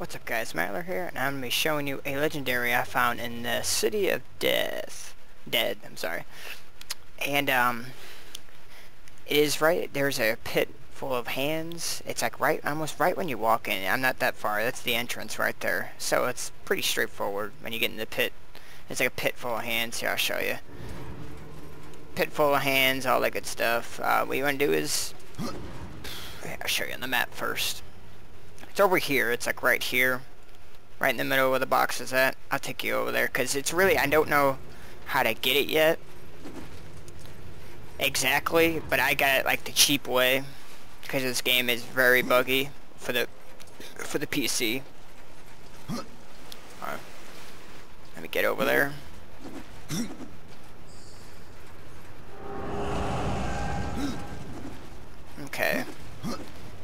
What's up guys, Mattler here, and I'm going to be showing you a legendary I found in the City of Death. And it is right, there's a pit full of hands. It's like right, almost right when you walk in. I'm not that far, that's the entrance right there. So it's pretty straightforward when you get in the pit. It's like a pit full of hands, here I'll show you. Pit full of hands, all that good stuff. What you want to do is, I'll show you on the map first. It's over here, it's like right here, right in the middle where the box is at. I'll take you over there because it's really, I don't know how to get it yet exactly, but I got it like the cheap way because this game is very buggy for the PC. All right, let me get over there. Okay,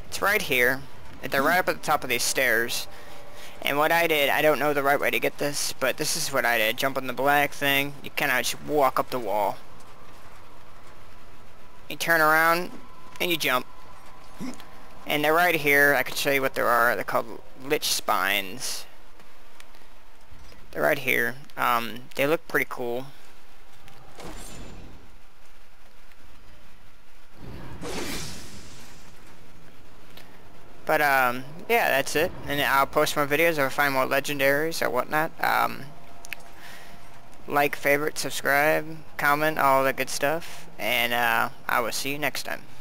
it's right here. They're right up at the top of these stairs, and what I did, I don't know the right way to get this, but this is what I did. Jump on the black thing, you kind of just walk up the wall, you turn around and you jump, and they're right here. I could show you what there are. They're called Lich Spines. They're right here. They look pretty cool. But, yeah, that's it. And I'll post more videos if I find more legendaries or whatnot. Like, favorite, subscribe, comment, all that good stuff. And I will see you next time.